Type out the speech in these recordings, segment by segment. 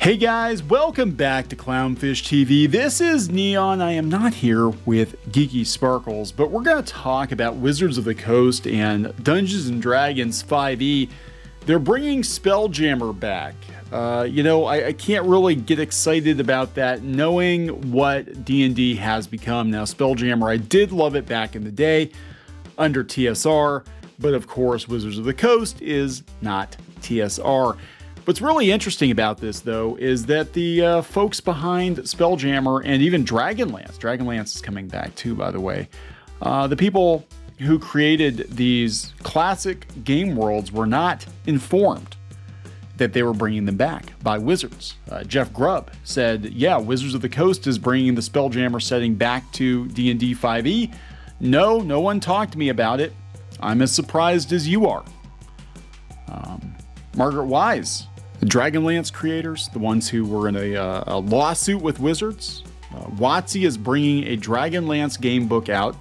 Hey guys, welcome back to Clownfish TV. This is Neon. I am not here with Geeky Sparkles, but we're going to talk about Wizards of the Coast and Dungeons and Dragons 5e. They're bringing Spelljammer back. You know, I can't really get excited about that knowing what D&D has become. Now, Spelljammer, I did love it back in the day under TSR, but of course, Wizards of the Coast is not TSR. What's really interesting about this, though, is that the folks behind Spelljammer and even Dragonlance is coming back too, by the way. The people who created these classic game worlds were not informed that they were bringing them back by Wizards. Jeff Grubb said, yeah, Wizards of the Coast is bringing the Spelljammer setting back to D&D 5e. No one talked to me about it. I'm as surprised as you are. Margaret Weis, the Dragonlance creators, the ones who were in a lawsuit with Wizards. WotC is bringing a Dragonlance gamebook out,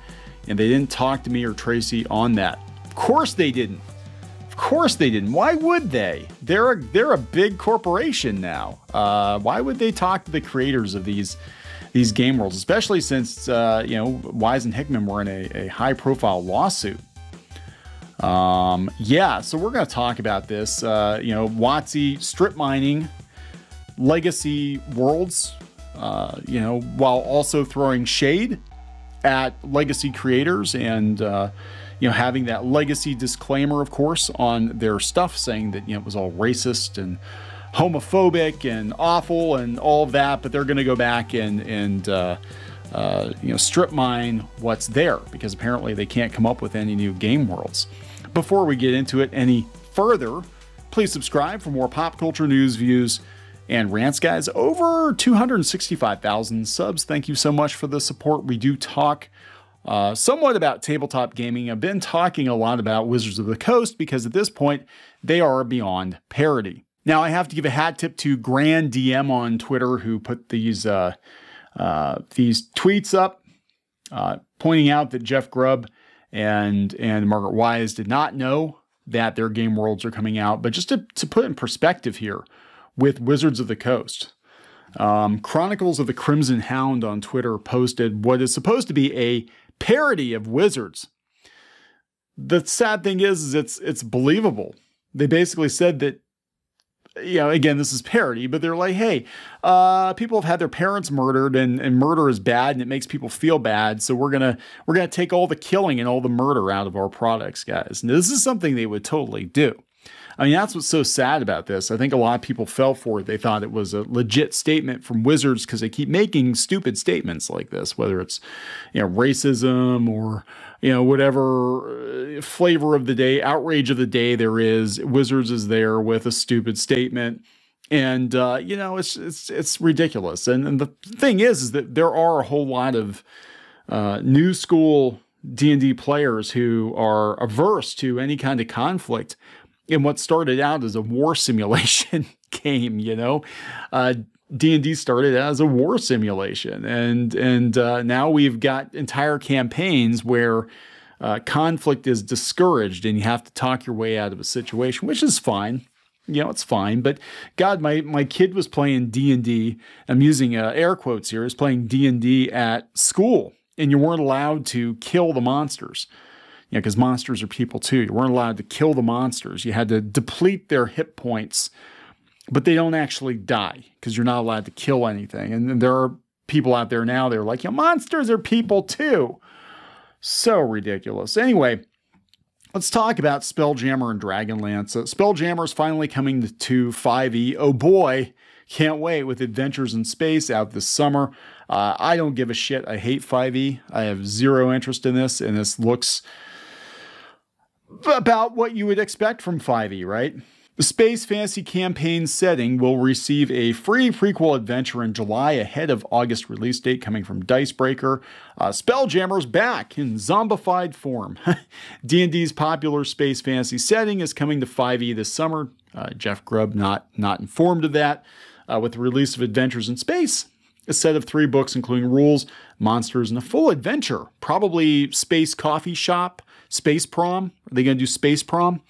and they didn't talk to me or Tracy on that. Of course they didn't. Of course they didn't. Why would they? They're a big corporation now. Why would they talk to the creators of these game worlds, especially since you know, Weis and Hickman were in a high-profile lawsuit. Yeah, so we're going to talk about this, you know, WotC strip mining legacy worlds, you know, while also throwing shade at legacy creators and, you know, having that legacy disclaimer, of course, on their stuff saying that, you know, it was all racist and homophobic and awful and all of that, but they're going to go back and you know, strip mine what's there because apparently they can't come up with any new game worlds. Before we get into it any further, please subscribe for more pop culture news, views, and rants, guys. Over 265,000 subs. Thank you so much for the support. We do talk somewhat about tabletop gaming. I've been talking a lot about Wizards of the Coast because at this point, they are beyond parody. Now, I have to give a hat tip to Grand DM on Twitter who put these tweets up pointing out that Jeff Grubb and Margaret Weis did not know that their game worlds are coming out. But just to put in perspective here with Wizards of the Coast, Chronicles of the Crimson Hound on Twitter posted what is supposed to be a parody of Wizards. The sad thing is it's believable. They basically said that, you know, again, this is parody, but they're like, hey, people have had their parents murdered and murder is bad and it makes people feel bad. So we're going to take all the killing and all the murder out of our products, guys. And this is something they would totally do. I mean, that's what's so sad about this. I think a lot of people fell for it. They thought it was a legit statement from Wizards because they keep making stupid statements like this, whether it's, you know, racism or, you know, whatever flavor of the day, outrage of the day there is. Wizards is there with a stupid statement. And, you know, it's ridiculous. And the thing is that there are a whole lot of new school D&D players who are averse to any kind of conflict in what started out as a war simulation game. You know, D&D started as a war simulation, and now we've got entire campaigns where conflict is discouraged, and you have to talk your way out of a situation, which is fine. You know, it's fine. But God, my kid was playing D&D. I'm using air quotes here. Is playing D&D at school, and you weren't allowed to kill the monsters. You know, because monsters are people too. You weren't allowed to kill the monsters. You had to deplete their hit points, but they don't actually die because you're not allowed to kill anything. And there are people out there now, they're like, yeah, monsters are people too. So ridiculous. Anyway, let's talk about Spelljammer and Dragonlance. Spelljammer is finally coming to 5e. Oh boy, can't wait, with Adventures in Space out this summer. I don't give a shit. I hate 5e. I have zero interest in this, and this looks about what you would expect from 5e, right? The Space Fantasy Campaign setting will receive a free prequel adventure in July ahead of August release date, coming from Dicebreaker. Spelljammer's back in zombified form. D&D's popular space fantasy setting is coming to 5e this summer. Jeff Grubb not informed of that. With the release of Adventures in Space, a set of 3 books including Rules, Monsters, and a full adventure. Probably Space Coffee Shop, Space Prom. Are they going to do Space Prom?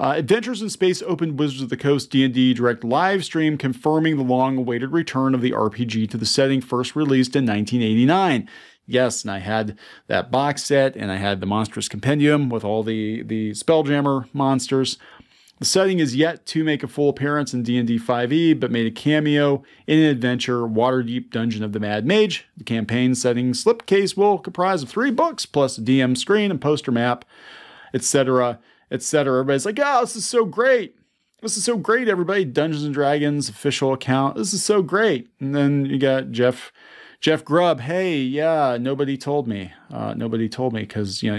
Adventures in Space opened Wizards of the Coast D&D Direct live stream, confirming the long-awaited return of the RPG to the setting first released in 1989. Yes, and I had that box set, and I had the monstrous compendium with all the Spelljammer monsters. The setting is yet to make a full appearance in D&D 5e, but made a cameo in an adventure, Waterdeep Dungeon of the Mad Mage. The campaign setting slipcase will comprise of 3 books, plus a DM screen and poster map, etc., etc. Everybody's like, oh, this is so great. This is so great, everybody. Dungeons and Dragons official account. This is so great. And then you got Jeff Grubb. Hey, yeah, nobody told me. Nobody told me because, you know,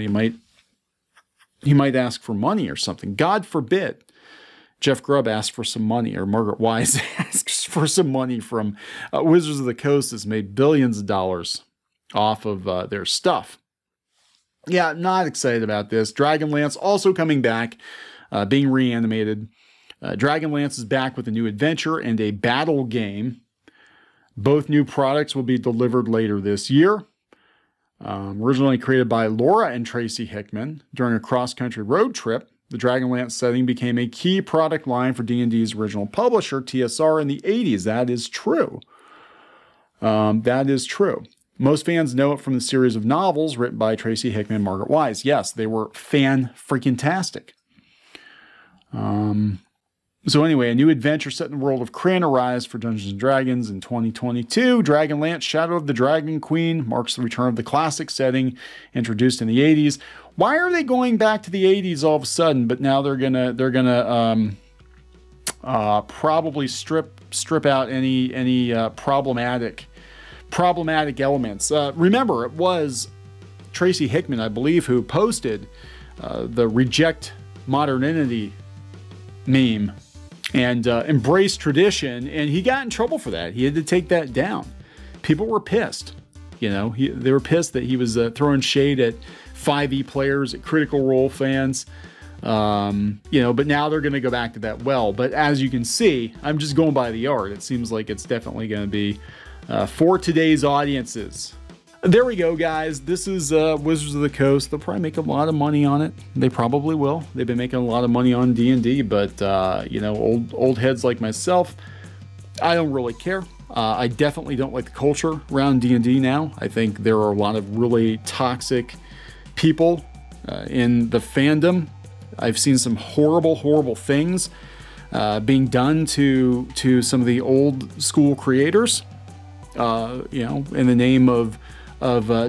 you might ask for money or something. God forbid. Jeff Grubb asked for some money, or Margaret Weis asks for some money from Wizards of the Coast, has made billions of dollars off of their stuff. Yeah, not excited about this. Dragonlance also coming back, being reanimated. Dragonlance is back with a new adventure and a battle game. Both new products will be delivered later this year. Originally created by Laura and Tracy Hickman during a cross-country road trip, the Dragonlance setting became a key product line for D&D's original publisher, TSR, in the 80s. That is true. Most fans know it from the series of novels written by Tracy Hickman and Margaret Weis. Yes, they were fan-freaking-tastic. So anyway, a new adventure set in the world of Krynn arrives for Dungeons & Dragons in 2022. Dragonlance, Shadow of the Dragon Queen marks the return of the classic setting introduced in the 80s. Why are they going back to the 80s all of a sudden? But now they're gonna probably strip out any problematic elements. Remember, it was Tracy Hickman, I believe, who posted the reject modernity meme and embrace tradition, and he got in trouble for that. He had to take that down. People were pissed. You know, they were pissed that he was throwing shade at 5e players, at Critical Role fans, you know, but now they're going to go back to that. Well, but as you can see, I'm just going by the art. It seems like it's definitely going to be for today's audiences. There we go, guys. This is Wizards of the Coast. They'll probably make a lot of money on it. They probably will. They've been making a lot of money on D&D, but you know, old heads like myself, I don't really care. I definitely don't like the culture around D&D now. I think there are a lot of really toxic people in the fandom. I've seen some horrible things being done to some of the old school creators, you know, in the name of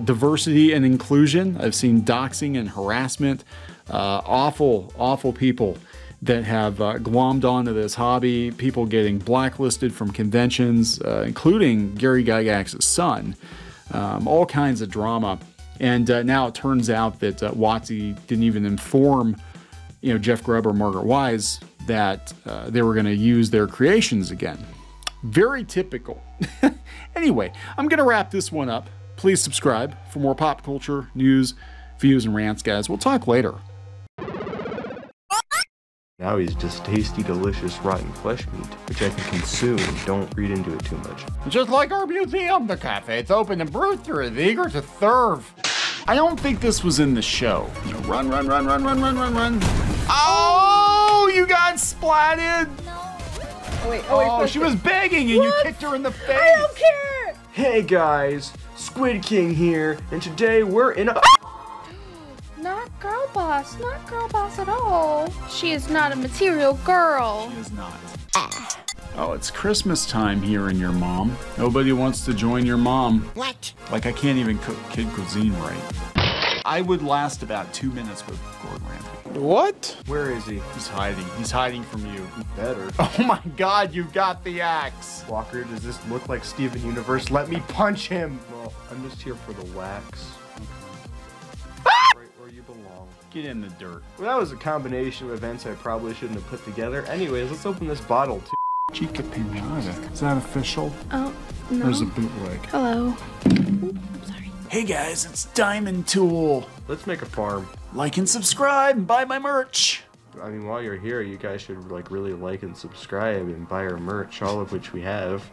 diversity and inclusion. I've seen doxing and harassment, awful people that have glommed onto this hobby, people getting blacklisted from conventions, including Gary Gygax's son, all kinds of drama. And now it turns out that WotC didn't even inform, you know, Jeff Grubb or Margaret Weis that they were going to use their creations again. Very typical. Anyway, I'm going to wrap this one up. Please subscribe for more pop culture, news, views, and rants, guys. We'll talk later. Now he's just tasty, delicious, rotten flesh meat, which I can consume. Don't read into it too much. Just like our museum, the cafe, it's open and brewster is eager to serve. I don't think this was in the show. You know, run. Oh, you got splatted. No. Oh, wait, oh, she was begging and you kicked her in the face. I don't care. Hey, guys. Squid King here, and today we're in a— Not girl boss, not girl boss at all. She is not a material girl. She is not. Oh, it's Christmas time here in your mom. Nobody wants to join your mom. What? Like, I can't even cook kid cuisine right. I would last about 2 minutes with Gordon Ramsay. What? Where is he? He's hiding. He's hiding from you. He better. Oh my God, you got the axe. Walker, does this look like Steven Universe? Let me punch him. I'm just here for the wax. Right where you belong. Get in the dirt. Well, that was a combination of events I probably shouldn't have put together. Anyways, let's open this bottle too. Chica Piñata. Is that official? Oh, no. There's a bootleg. Hello. Ooh, I'm sorry. Hey guys, it's Diamond Tool. Let's make a farm. Like and subscribe and buy my merch. I mean, while you're here, you guys should like really like and subscribe and buy our merch, all of which we have.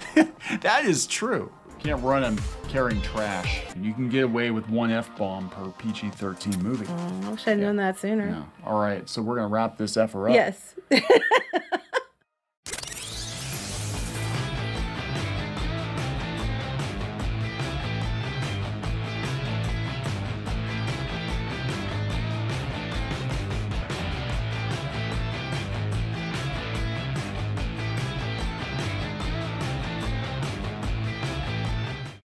That is true. Can't run him carrying trash. And you can get away with one F-bomb per PG-13 movie. I wish I'd known that sooner. No. All right, so we're going to wrap this effer up. Yes.